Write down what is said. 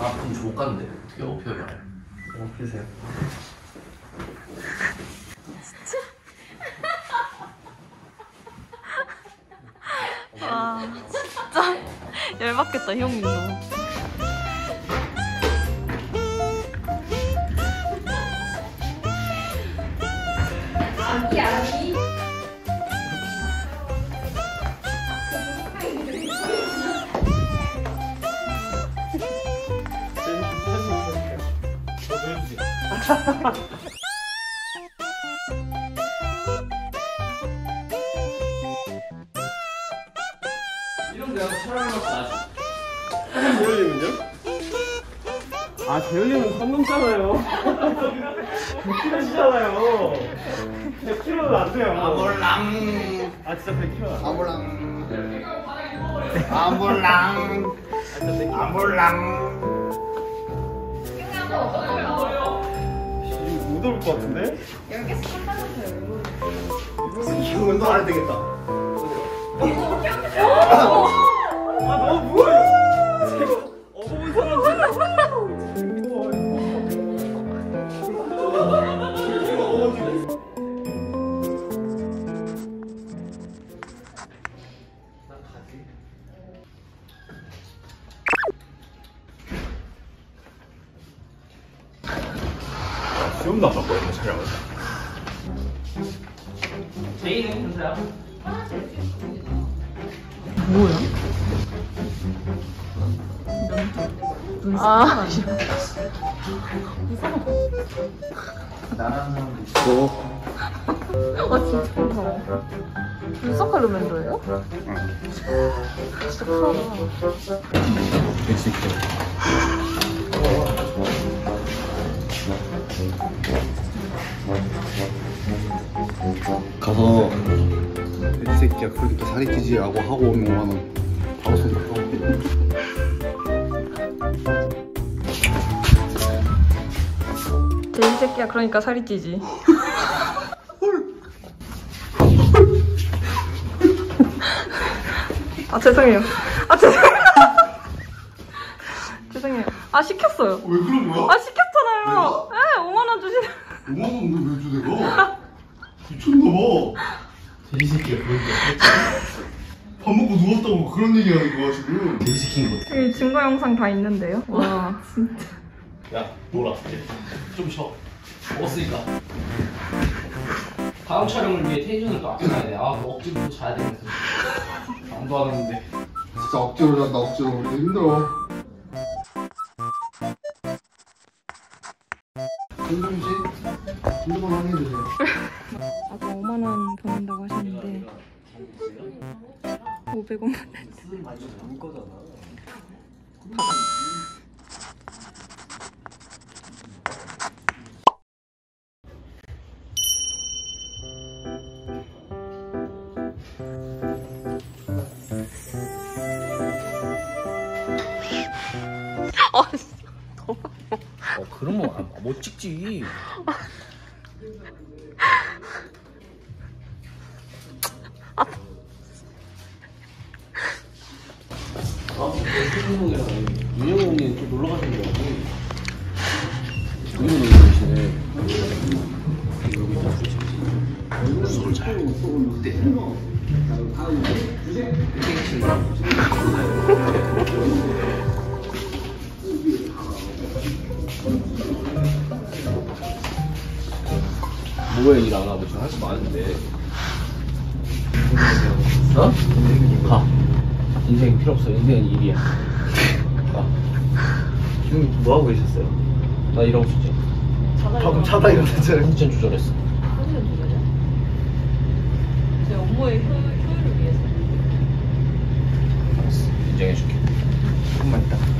아, 그럼 족간데 어떻게 업혀요? 업히세요. 진짜? 와, 진짜 열받겠다, 형님 너. 이런 데가 촬영하고 나왔어. 재열님은요? 아, 재열님은 선 넘잖아요. 100kg시잖아요. 100kg도 안 돼요. 아몰랑. 아, 진짜 100kg. 아몰랑. 아몰랑. 아몰랑. 못 올 것 같은데? 여기서 끝나면서요. 이거 운동 안 해도 되겠다. 아, 너무 무거워. 어버이 사람들. 좀 나빴거든요, 촬영을. 제이는 보세요. 뭐야? 아, 나라는 사람도 있고. 아, 진짜 무서워. 눈썹칼로맨더예요? 응. 진짜 크다. 가서 이 새끼야 그렇게 또 살이 찌지 라고 하고 오는 거만은 바로 소리가 제 이 새끼야 그러니까 살이 찌지. 아 죄송해요. 아 죄송해요. 죄송해요. 아 시켰어요. 왜 그런 거야? 아 시켰잖아요. 에 5만 원 주시는. 5만 원 왜 줘 내가? 미쳤나봐. 돼지 새끼가 그런 거야. 밥 먹고 누웠다고 그런 얘기 하는 거야 지금. 돼지 시킨 거. 여기 증거 영상 다 있는데요. 와 진짜. 야 놀아. 좀 쉬어. 먹었으니까. 다음 촬영을 위해 텐션을 또 아껴놔야 돼. 아 억지로 자야 되는데. 잠도 안 오는데. 진짜 억지로 잔다 억지로. 우리 힘들어. 김종민 씨, 김종민 확인해주세요. 아까 5만 원 받는다고 하셨는데 500원 받는다. 그런 거 못 찍지. 아, 신동이랑 윤영이 형님 좀 놀러 가신다고. 여기서 놀고 계시네. 여기 다 보시지. 술을 잘 먹고 그때. 뭐가 얘기를 안 하고 지금 할 수 많은데. 어? 가. 인생 필요 없어. 인생은 일이야. 가. 지금 뭐 하고 계셨어요? 나 일하고 있었지. 방금 자다 일어났잖아요. 컨디션 조절했어. 컨디션 조절해? 제 업무의 효율을 위해서. 알았어. 인정해줄게. 조금만 있다 갈게.